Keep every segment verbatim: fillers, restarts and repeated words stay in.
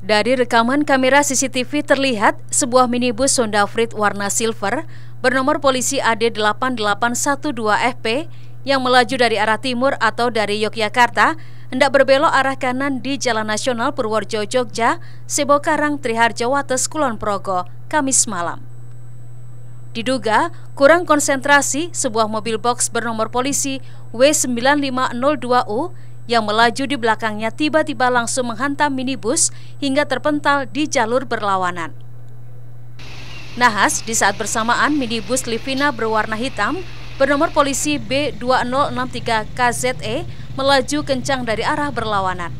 Dari rekaman kamera C C T V terlihat sebuah minibus Honda Freed warna silver bernomor polisi A D delapan delapan satu dua F P yang melaju dari arah timur atau dari Yogyakarta hendak berbelok arah kanan di Jalan Nasional Purworejo Jogja, Sebokarang, Triharjo, Wates, Kulon Progo, Kamis malam. Diduga kurang konsentrasi, sebuah mobil box bernomor polisi W sembilan lima nol dua U yang melaju di belakangnya tiba-tiba langsung menghantam minibus hingga terpental di jalur berlawanan. Nahas, di saat bersamaan minibus Livina berwarna hitam bernomor polisi B dua nol enam tiga K Z E melaju kencang dari arah berlawanan.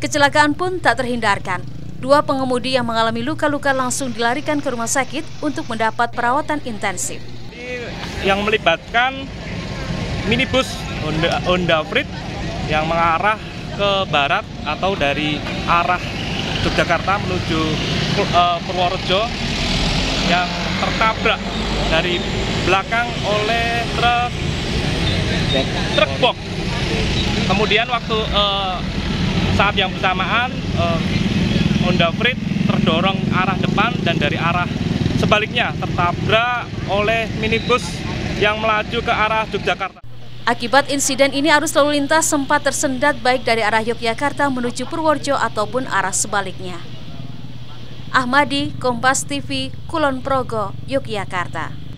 Kecelakaan pun tak terhindarkan. Dua pengemudi yang mengalami luka-luka langsung dilarikan ke rumah sakit untuk mendapat perawatan intensif. Yang melibatkan minibus Honda, Honda Freed yang mengarah ke barat atau dari arah Yogyakarta menuju uh, Purworejo yang tertabrak dari belakang oleh truk truk box. Kemudian waktu uh, saat yang bersamaan uh, Honda Freed terdorong arah depan dan dari arah sebaliknya tertabrak oleh minibus yang melaju ke arah Yogyakarta. Akibat insiden ini, arus lalu lintas sempat tersendat baik dari arah Yogyakarta menuju Purworejo ataupun arah sebaliknya. Ahmadi, Kompas T V, Kulon Progo, Yogyakarta.